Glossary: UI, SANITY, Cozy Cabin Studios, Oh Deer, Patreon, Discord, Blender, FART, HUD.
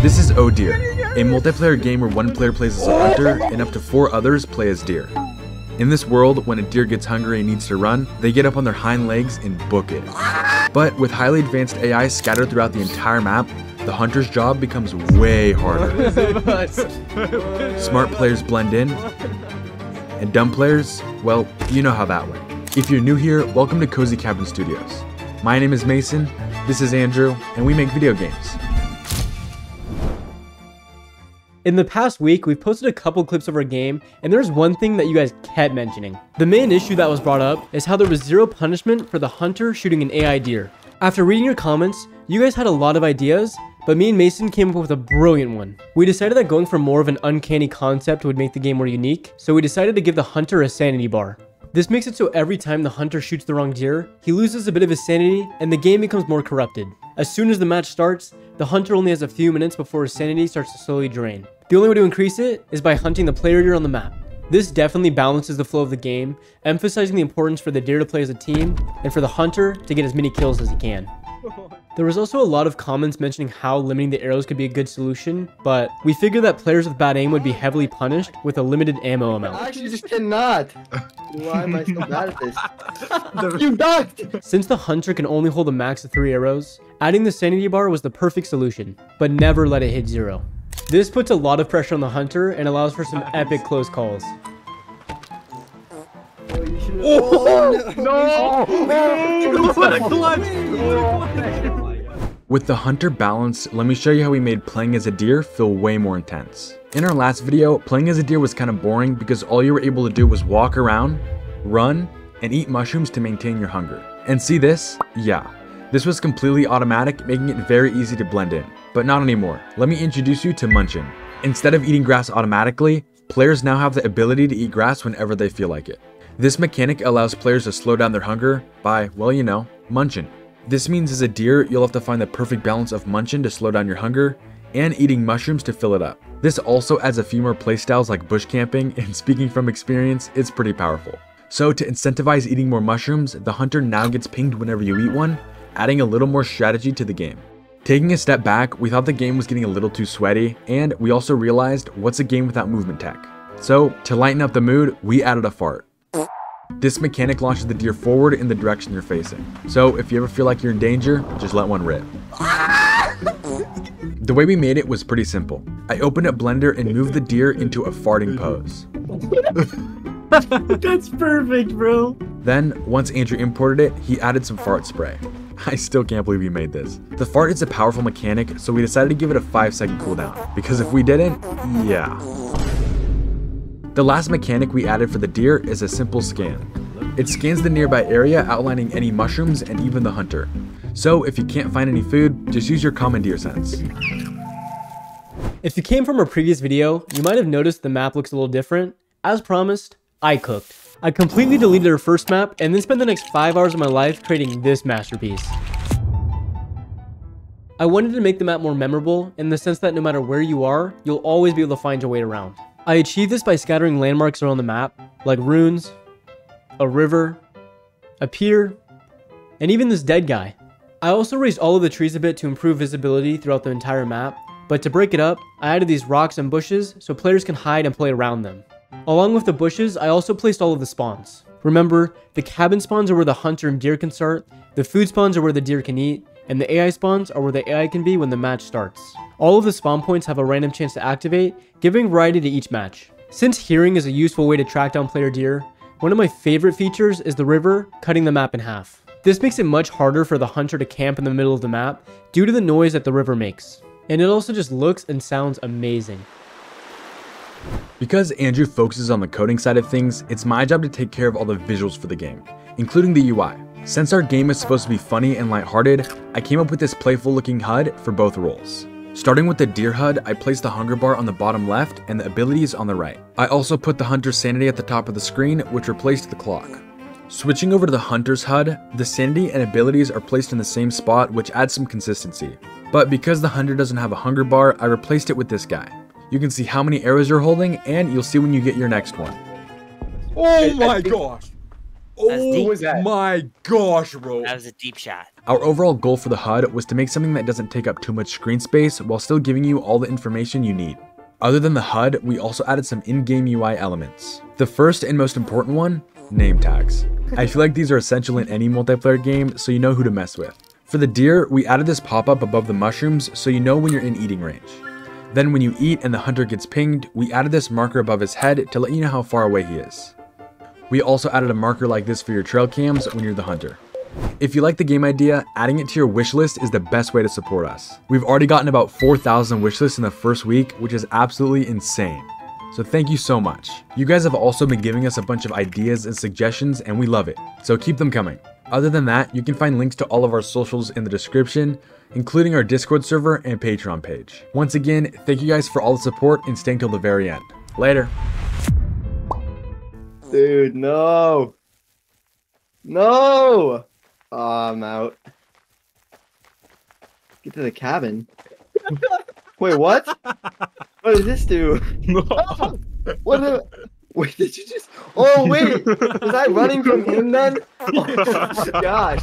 This is Oh Deer, a multiplayer game where one player plays as a hunter and up to 4 others play as deer. In this world, when a deer gets hungry and needs to run, they get up on their hind legs and book it. But with highly advanced AI scattered throughout the entire map, the hunter's job becomes way harder. Smart players blend in, and dumb players, well, you know how that went. If you're new here, welcome to Cozy Cabin Studios. My name is Mason, this is Andrew, and we make video games. In the past week, we've posted a couple clips of our game, and there's one thing that you guys kept mentioning. The main issue that was brought up is how there was zero punishment for the hunter shooting an AI deer. After reading your comments, you guys had a lot of ideas, but me and Mason came up with a brilliant one. We decided that going for more of an uncanny concept would make the game more unique, so we decided to give the hunter a sanity bar. This makes it so every time the hunter shoots the wrong deer, he loses a bit of his sanity, and the game becomes more corrupted. As soon as the match starts, the hunter only has a few minutes before his sanity starts to slowly drain. The only way to increase it is by hunting the player deer on the map. This definitely balances the flow of the game, emphasizing the importance for the deer to play as a team, and for the hunter to get as many kills as he can. There was also a lot of comments mentioning how limiting the arrows could be a good solution, but we figured that players with bad aim would be heavily punished with a limited ammo amount. I actually just cannot! Why am I so bad at this? You ducked! Since the hunter can only hold a max of 3 arrows, adding the sanity bar was the perfect solution, but never let it hit 0. This puts a lot of pressure on the hunter and allows for some epic close calls. Oh, no! With the hunter balance, let me show you how we made playing as a deer feel way more intense. In our last video, playing as a deer was kind of boring because all you were able to do was walk around, run, and eat mushrooms to maintain your hunger. And see this? Yeah. This was completely automatic, making it very easy to blend in. But not anymore. Let me introduce you to munching. Instead of eating grass automatically, players now have the ability to eat grass whenever they feel like it. This mechanic allows players to slow down their hunger by, well, you know, munching. This means as a deer, you'll have to find the perfect balance of munching to slow down your hunger and eating mushrooms to fill it up. This also adds a few more playstyles like bush camping, and speaking from experience, it's pretty powerful. So to incentivize eating more mushrooms, the hunter now gets pinged whenever you eat one, adding a little more strategy to the game. Taking a step back, we thought the game was getting a little too sweaty, and we also realized, what's a game without movement tech? So, to lighten up the mood, we added a fart. This mechanic launches the deer forward in the direction you're facing. So, if you ever feel like you're in danger, just let one rip. The way we made it was pretty simple. I opened up Blender and moved the deer into a farting pose. That's perfect, bro. Then, once Andrew imported it, he added some fart spray. I still can't believe we made this. The fart is a powerful mechanic, so we decided to give it a 5-second cooldown, because if we didn't, yeah. The last mechanic we added for the deer is a simple scan. It scans the nearby area, outlining any mushrooms and even the hunter. So if you can't find any food, just use your common deer sense. If you came from our previous video, you might have noticed the map looks a little different. As promised, I cooked. I completely deleted our first map and then spent the next 5 hours of my life creating this masterpiece. I wanted to make the map more memorable in the sense that no matter where you are, you'll always be able to find your way around. I achieved this by scattering landmarks around the map, like runes, a river, a pier, and even this dead guy. I also raised all of the trees a bit to improve visibility throughout the entire map, but to break it up, I added these rocks and bushes so players can hide and play around them. Along with the bushes, I also placed all of the spawns. Remember, the cabin spawns are where the hunter and deer can start, the food spawns are where the deer can eat, and the AI spawns are where the AI can be when the match starts. All of the spawn points have a random chance to activate, giving variety to each match. Since hearing is a useful way to track down player deer, one of my favorite features is the river cutting the map in half. This makes it much harder for the hunter to camp in the middle of the map due to the noise that the river makes. And it also just looks and sounds amazing. Because Andrew focuses on the coding side of things, it's my job to take care of all the visuals for the game, including the UI. Since our game is supposed to be funny and lighthearted, I came up with this playful looking HUD for both roles. Starting with the deer HUD, I placed the hunger bar on the bottom left and the abilities on the right. I also put the hunter's sanity at the top of the screen, which replaced the clock. Switching over to the hunter's HUD, the sanity and abilities are placed in the same spot, which adds some consistency. But because the hunter doesn't have a hunger bar, I replaced it with this guy. You can see how many arrows you're holding, and you'll see when you get your next one. Oh my gosh! Oh my gosh, bro! That was a deep shot. Our overall goal for the HUD was to make something that doesn't take up too much screen space while still giving you all the information you need. Other than the HUD, we also added some in-game UI elements. The first and most important one, name tags. I feel like these are essential in any multiplayer game, so you know who to mess with. For the deer, we added this pop-up above the mushrooms, so you know when you're in eating range. Then when you eat and the hunter gets pinged, we added this marker above his head to let you know how far away he is. We also added a marker like this for your trail cams when you're the hunter. If you like the game idea, adding it to your wish list is the best way to support us. We've already gotten about 4,000 wish lists in the first week, which is absolutely insane. So thank you so much. You guys have also been giving us a bunch of ideas and suggestions, and we love it. So keep them coming. Other than that, you can find links to all of our socials in the description, including our Discord server and Patreon page. Once again, thank you guys for all the support and staying till the very end. Later. Dude, no. No. Oh, I'm out. Get to the cabin. Wait, what? What does this do? No. Oh, what? Wait, did you just? Oh wait, was I running from him then? Oh my gosh.